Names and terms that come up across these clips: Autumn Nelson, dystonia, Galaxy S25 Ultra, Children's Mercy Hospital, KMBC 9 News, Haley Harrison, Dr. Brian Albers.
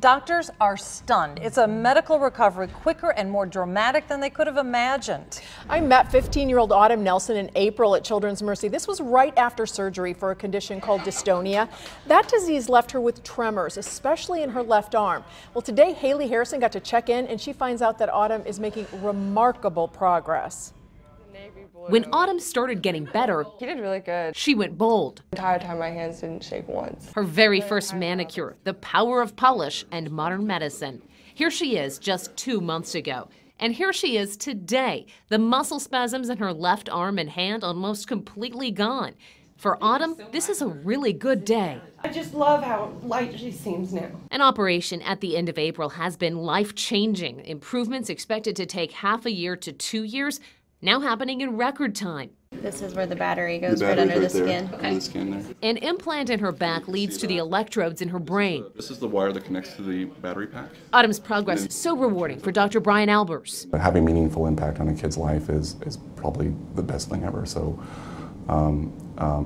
Doctors are stunned. It's a medical recovery quicker and more dramatic than they could have imagined. I met 15-year-old Autumn Nelson in April at Children's Mercy. This was right after surgery for a condition called dystonia. That disease left her with tremors, especially in her left arm. Well, today Haley Harrison got to check in, and she finds out that Autumn is making remarkable progress. When Autumn started getting better, he did really good. She went bold. The entire time my hands didn't shake once. Her very first manicure, the power of polish and modern medicine. Here she is just 2 months ago. And here she is today. The muscle spasms in her left arm and hand almost completely gone. For Autumn, this is a really good day. I just love how light she seems now. An operation at the end of April has been life-changing. Improvements expected to take half a year to 2 years. Now happening in record time. This is where the battery goes, right under the skin. Okay. Under the skin there. An implant in her back leads to the electrodes in her brain. This is the wire that connects to the battery pack. Autumn's progress is so rewarding for Dr. Brian Albers. Having meaningful impact on a kid's life is probably the best thing ever. So,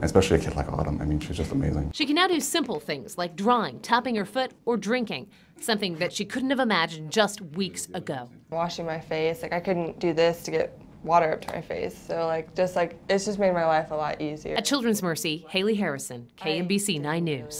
especially a kid like Autumn. I mean, she's just amazing. She can now do simple things like drawing, tapping her foot, or drinking, something that she couldn't have imagined just weeks ago. Washing my face, like I couldn't do this to get water up to my face, so it's just made my life a lot easier. At Children's Mercy, Haley Harrison, KMBC 9 News.